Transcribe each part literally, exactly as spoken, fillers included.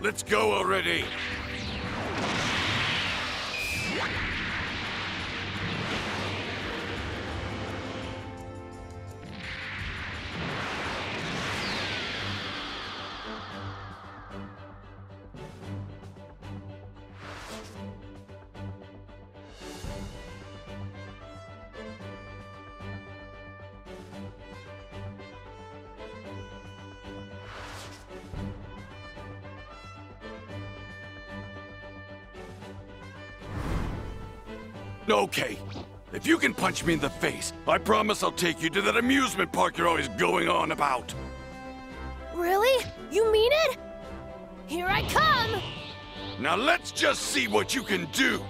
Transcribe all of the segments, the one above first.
Let's go already. Okay, if you can punch me in the face, I promise I'll take you to that amusement park you're always going on about. Really? You mean it? Here I come! Now let's just see what you can do!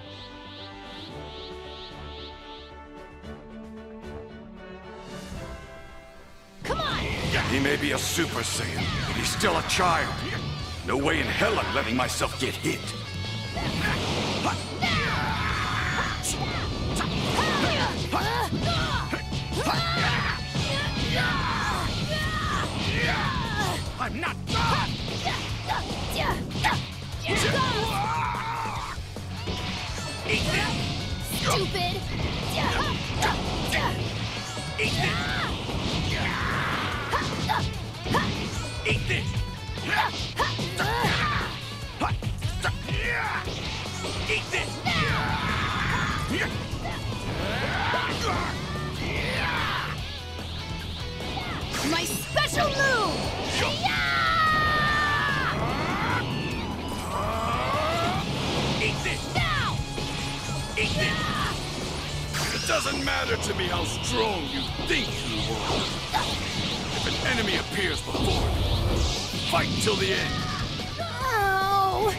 Come on! He may be a Super Saiyan, but he's still a child. No way in hell I'm letting myself get hit. I'm not done! Eat them! Stupid! Eat them! Eat them! Eat them! My special move! It doesn't matter to me how strong you think you are. If an enemy appears before you, fight till the end. Ow!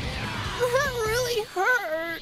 That really hurt.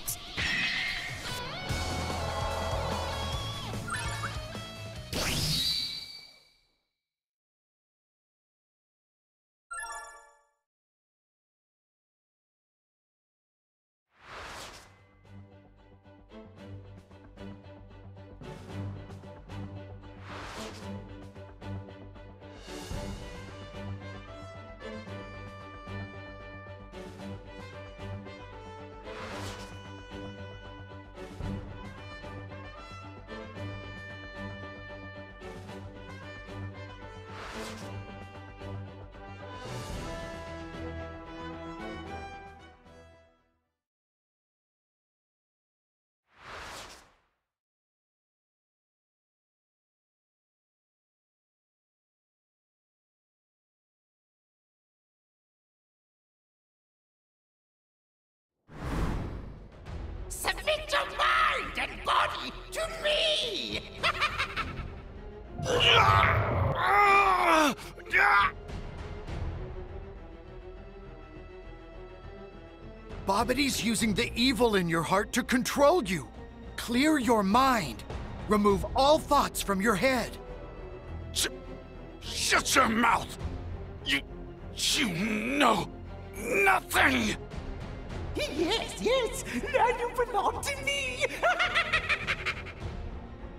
Submit your mind and body to me! Babidi's using the evil in your heart to control you. Clear your mind. Remove all thoughts from your head. Sh shut your mouth! You... you know... nothing! Yes, yes! Now you belong to me!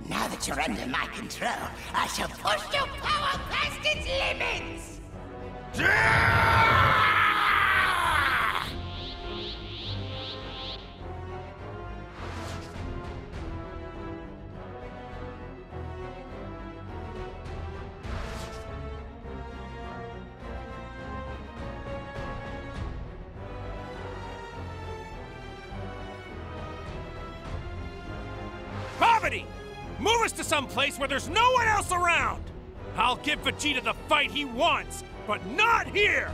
Now that you're under my control, I shall push your power past its limits! Move us to some place where there's no one else around! I'll give Vegeta the fight he wants, but not here!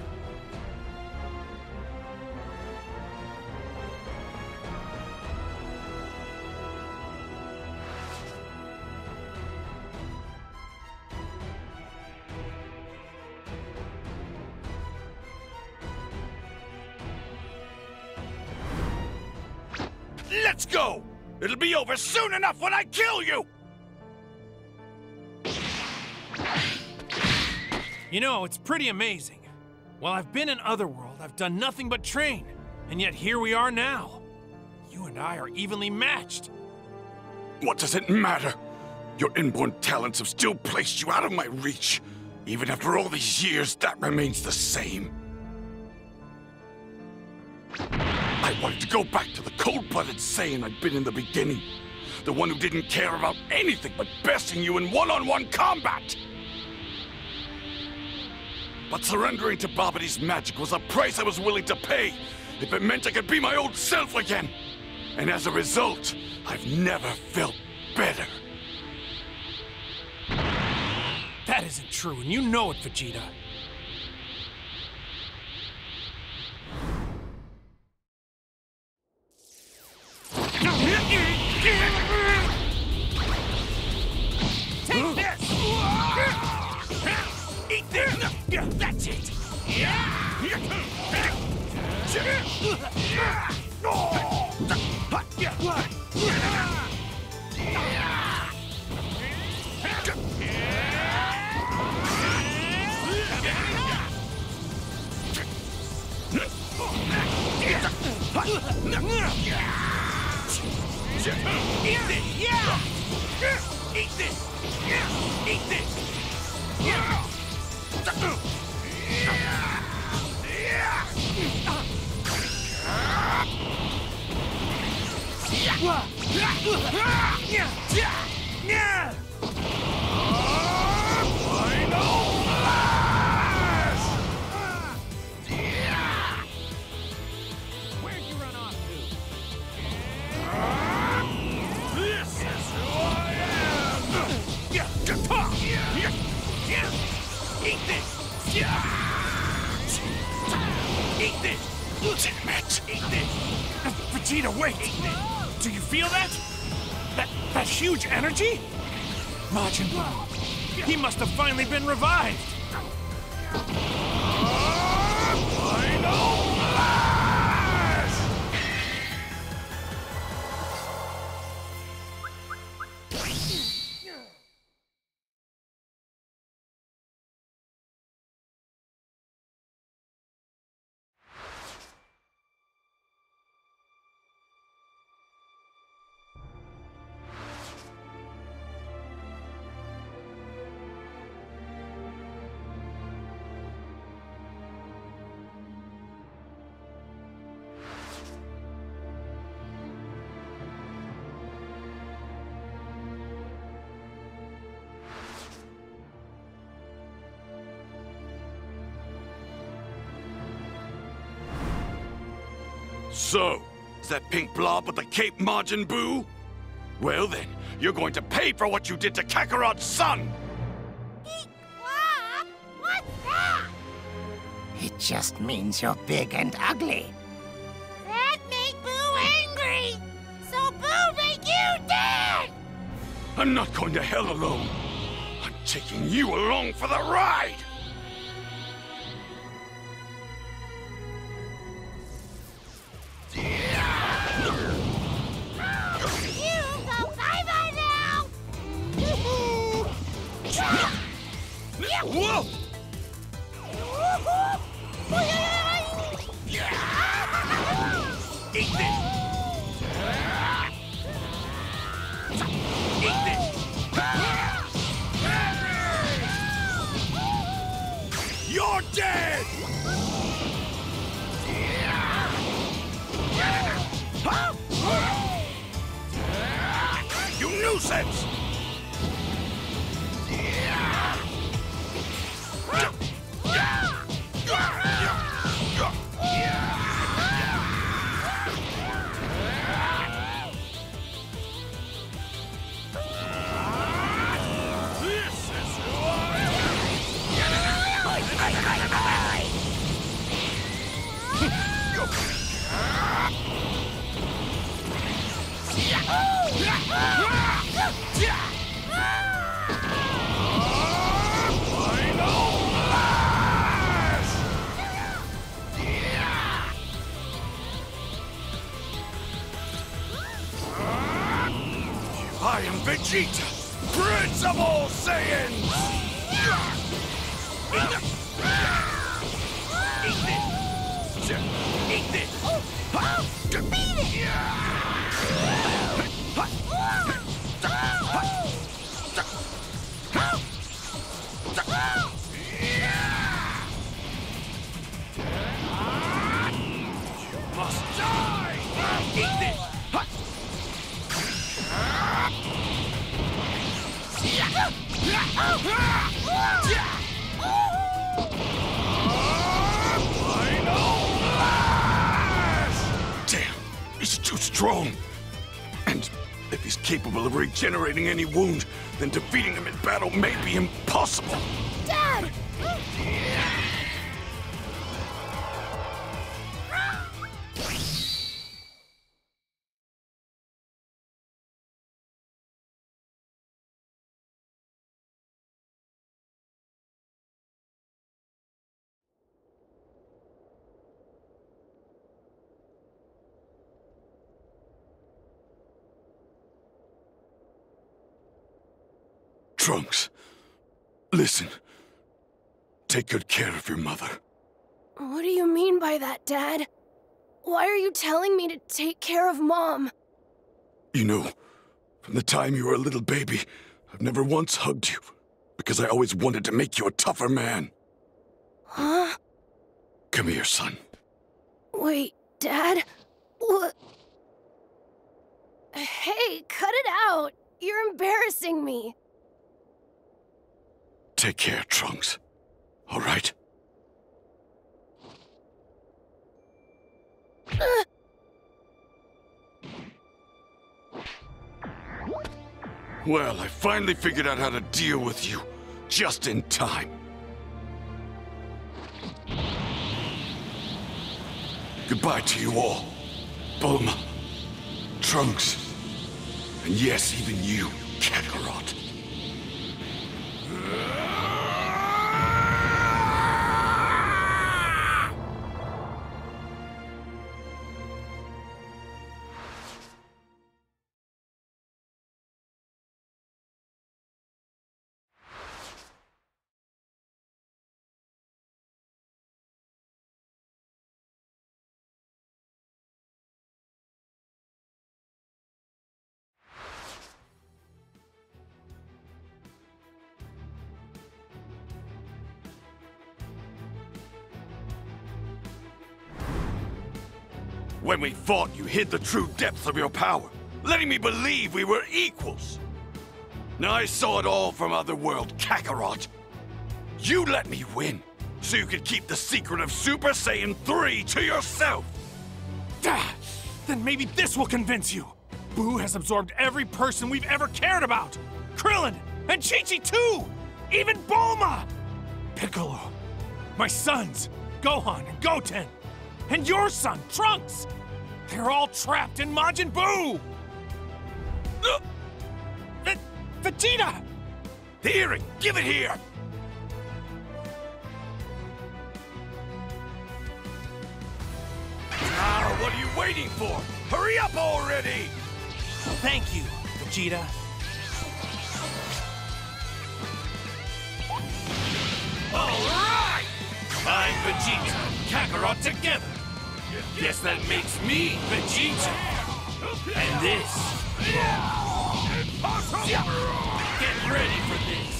Let's go! It'll be over soon enough when I kill you! You know, it's pretty amazing. While I've been in Otherworld, I've done nothing but train. And yet here we are now. You and I are evenly matched. What does it matter? Your inborn talents have still placed you out of my reach. Even after all these years, that remains the same. I wanted to go back to the cold-blooded Saiyan I'd been in the beginning. The one who didn't care about anything but besting you in one-on-one combat. But surrendering to Babidi's magic was a price I was willing to pay, if it meant I could be my old self again. And as a result, I've never felt better. That isn't true, and you know it, Vegeta. Take this! Eat this! That's it! Eat this! Yeah! Eat this! Yeah! Eat this! Yeah! Yeah! Eat this! Eat this! Damn it! Eat this! Vegeta, wait! Eat this. Do you feel that? That that huge energy? Majin Buu. He must have finally been revived! Final blast! So, is that pink blob with the cape Majin Buu? Well then, you're going to pay for what you did to Kakarot's son! Eek, ah, what's that? It just means you're big and ugly. That made Boo angry! So Boo made you dead! I'm not going to hell alone. I'm taking you along for the ride! Whoa! Eat this! Eat this! You're dead! Huh? You nuisance! I am Vegeta, Prince of all Saiyans! Eat this! Eat this! Huh? Beat it! strong. And if he's capable of regenerating any wound, then defeating him in battle may be impossible. Dad! Trunks, listen. Take good care of your mother. What do you mean by that, Dad? Why are you telling me to take care of Mom? You know, from the time you were a little baby, I've never once hugged you, because I always wanted to make you a tougher man. Huh? Come here, son. Wait, Dad? What? Hey, cut it out! You're embarrassing me. Take care, Trunks. All right? Uh. Well, I finally figured out how to deal with you. Just in time. Goodbye to you all. Bulma. Trunks. And yes, even you, Kakarot. When we fought, you hid the true depths of your power, letting me believe we were equals. Now I saw it all from Otherworld, Kakarot. You let me win, so you could keep the secret of Super Saiyan three to yourself. Then maybe this will convince you. Buu has absorbed every person we've ever cared about. Krillin, and Chi-Chi too! Even Bulma! Piccolo, my sons, Gohan and Goten. And your son, Trunks! They're all trapped in Majin Buu! Uh, v Vegeta! The earring! Give it here! Now, what are you waiting for? Hurry up already! Thank you, Vegeta. All right! I'm Vegeta and Kakarot together! Yes, that makes me Vegeta! And this... Get ready for this!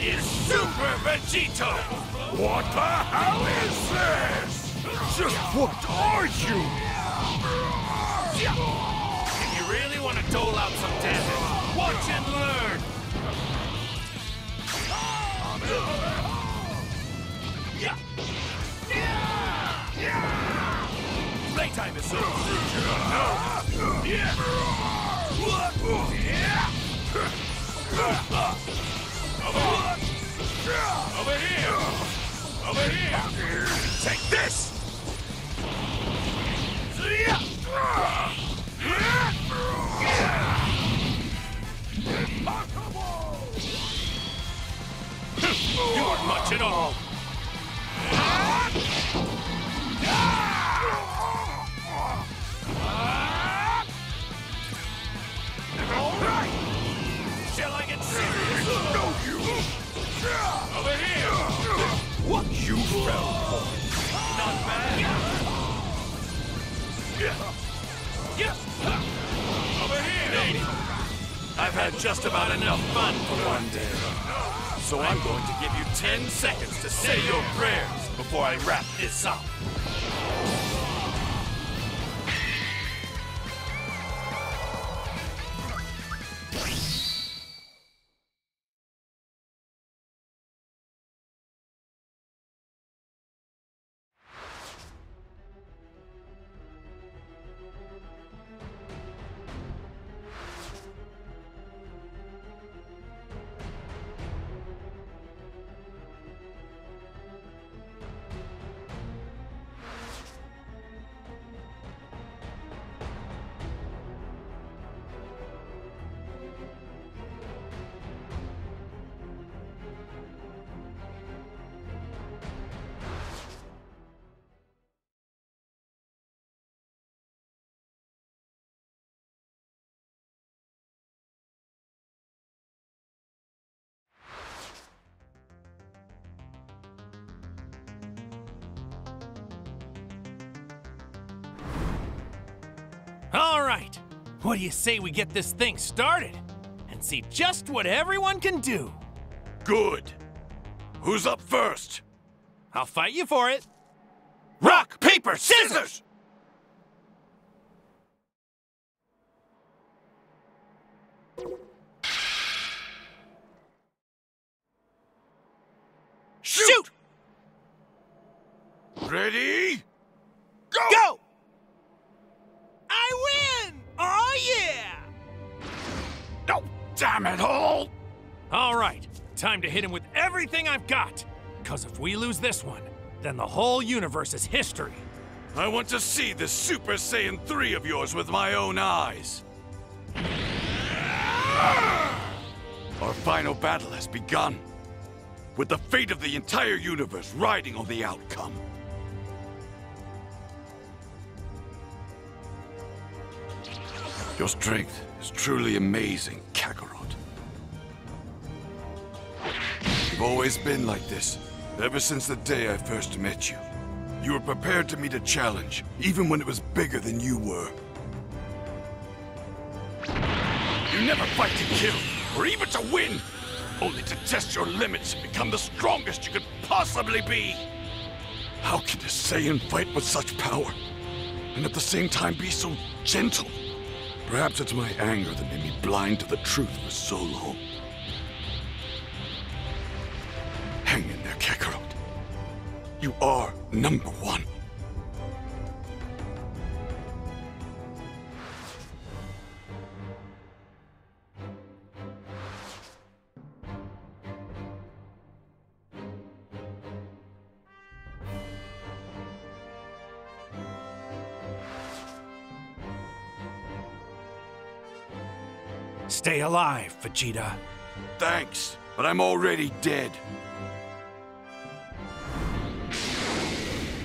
It's Super Vegeta! What the hell is this? Just what are you? If you really want to dole out some damage, watch and learn! Playtime is over. No. Yeah. Over here. Over here. Take this. You aren't much at all. All right. Shall I get serious? No, you. Over here. What you fell for? Not bad. Over here. Lady. I've had just about enough fun for one day. So I'm going to give you ten seconds to say your prayers before I wrap this up. All right, what do you say we get this thing started and see just what everyone can do? Good. Who's up first? I'll fight you for it. Rock, paper, scissors! Shoot! Ready? Go! Go! I win! Oh, yeah! Oh, damn it all! All right, time to hit him with everything I've got. Because if we lose this one, then the whole universe is history. I want to see this Super Saiyan three of yours with my own eyes. Our final battle has begun, with the fate of the entire universe riding on the outcome. Your strength is truly amazing, Kakarot. You've always been like this, ever since the day I first met you. You were prepared to meet a challenge, even when it was bigger than you were. You never fight to kill, or even to win, only to test your limits and become the strongest you could possibly be. How can a Saiyan fight with such power, and at the same time be so gentle? Perhaps it's my anger that made me blind to the truth for so long. Hang in there, Kakarot. You are number one. Stay alive, Vegeta. Thanks, but I'm already dead.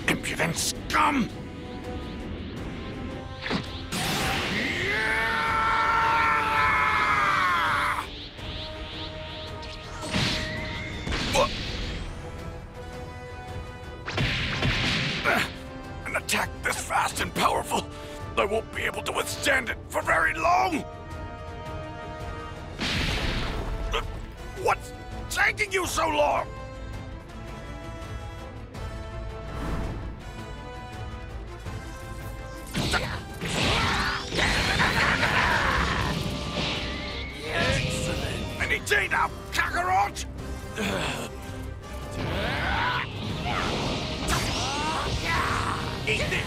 Impudent scum! Yeah! Uh. Uh. An attack this fast and powerful, I won't be able to withstand it for very long! What's taking you so long? Excellent. Any tea now, Kakarot? Eat this.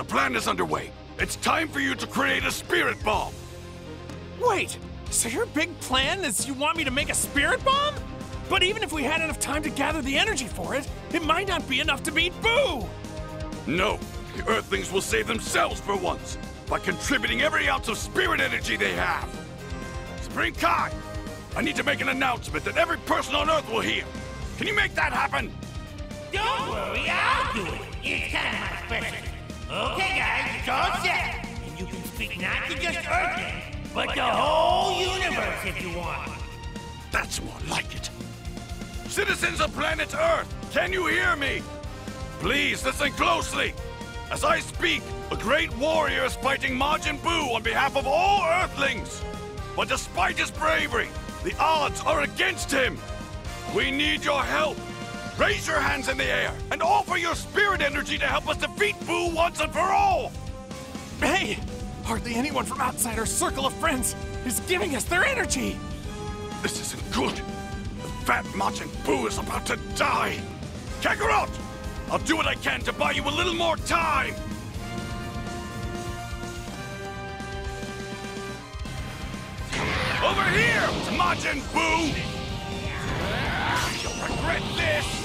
The plan is underway. It's time for you to create a spirit bomb. Wait, so your big plan is you want me to make a spirit bomb? But even if we had enough time to gather the energy for it, it might not be enough to beat Boo! No, the Earthlings will save themselves for once by contributing every ounce of spirit energy they have. Supreme Kai, I need to make an announcement that every person on Earth will hear. Can you make that happen? Don't worry, I'll do it. It's kind of my specialty. Okay, guys, it's all set. And you can speak not to just Earthlings, but the whole universe if you want. That's more like it. Citizens of planet Earth, can you hear me? Please listen closely. As I speak, a great warrior is fighting Majin Buu on behalf of all Earthlings. But despite his bravery, the odds are against him. We need your help. Raise your hands in the air and offer your spirit energy to help us defeat Buu once and for all. Hey, hardly anyone from outside our circle of friends is giving us their energy. This isn't good. The fat Majin Buu is about to die. Kakarot, I'll do what I can to buy you a little more time. Over here, Majin Buu! You'll regret this!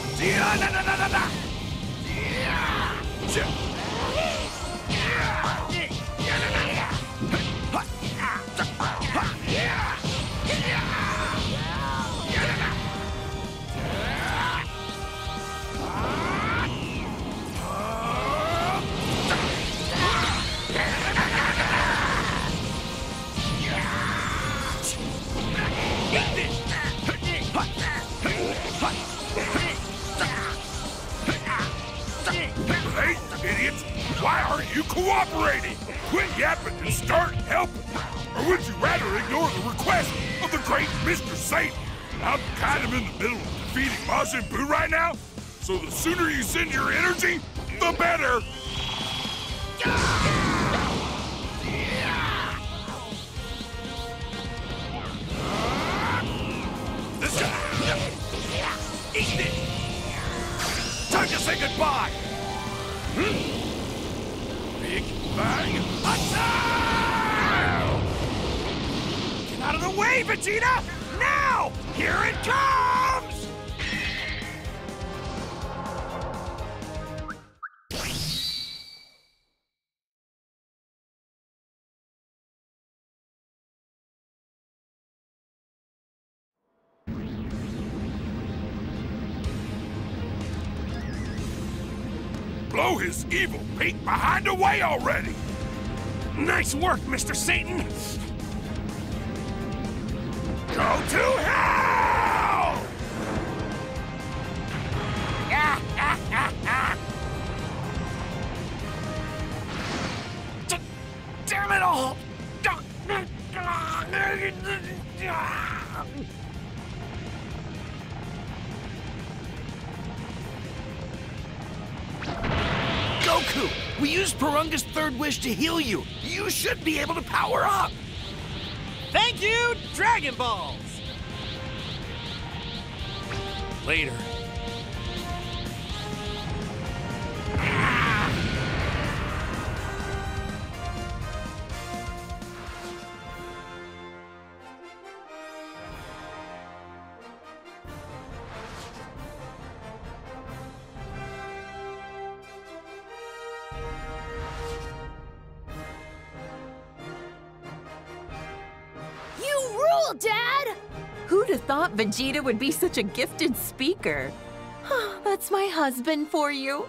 Hey, idiots! Why aren't you cooperating? Quit yapping and start helping! Or would you rather ignore the request of the great Mister Satan? I'm kind of in the middle of defeating Majin Buu right now, so the sooner you send your energy, the better! Eat it! Time to say goodbye! Hmm? Big Bang Attack! Get out of the way, Vegeta! Now! Here it comes! Blow his evil peak behind the way already! Nice work, Mister Satan! Go to hell! D- damn it all! Goku, we used Porunga's third wish to heal you. You should be able to power up. Thank you, Dragon Balls. Later. Ah! Dad! Who'd have thought Vegeta would be such a gifted speaker? That's my husband for you.